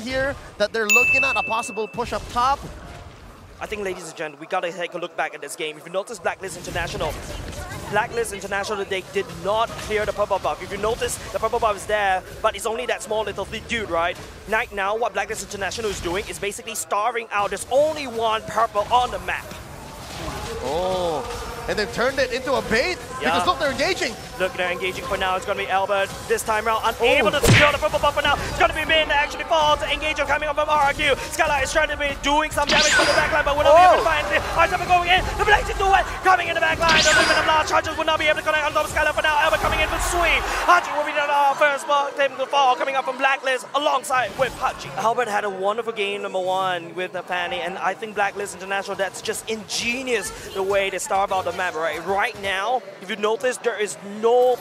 here that they're looking at a possible push up top. I think, ladies and gentlemen, we gotta take a look back at this game. If you notice Blacklist International, they did not clear the purple buff. If you notice, the purple buff is there, but it's only that small little dude, right? Right now, what Blacklist International is doing is basically starving out. There's only one purple on the map. Oh, and they've turned it into a bait? Yeah. Because look, they're engaging. Look, they're engaging for now. It's gonna be Albert this time around, unable to secure the purple buff for now. It's gonna be Min that actually falls. Engager coming up from RRQ. Skylar is trying to be doing some damage from the backline, but will not be able to find it. Iceberg going in. The Blacklist do it. Coming in the backline. The movement of large charges will not be able to connect on top of Skylar for now. Albert coming in for sweep. Hachi will be the first attempt to fall, coming up from Blacklist alongside with Hachi. Albert had a wonderful game number one with Fanny, and I think Blacklist International, that's just ingenious the way they starve out the map, right? Right now, if you notice, there's no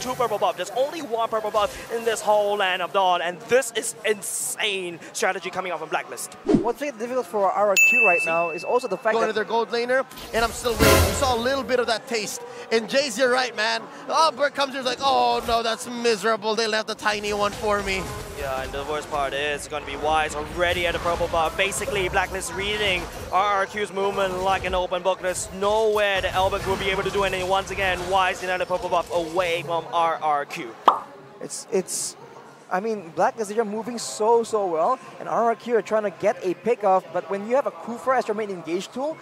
two purple buff. There's only one purple buff in this whole Land of Dawn, and this is insane strategy coming out from Blacklist. What's difficult for RRQ right now is also the fact that going to their gold laner, and I'm still waiting. We saw a little bit of that taste. And Jay's, you're right, man. Oh, Bert comes here, like, oh no, that's miserable. They left the tiny one for me. Yeah, and the worst part is it's going to be Wise already at the purple buff. Basically, Blacklist reading RRQ's movement like an open book. There's nowhere that Albert will be able to do anything. Once again, Wise denied the purple buff away from RRQ. I mean, Blacklist, they're moving so well, and RRQ are trying to get a pick off, but when you have a Kufra as your main engage tool,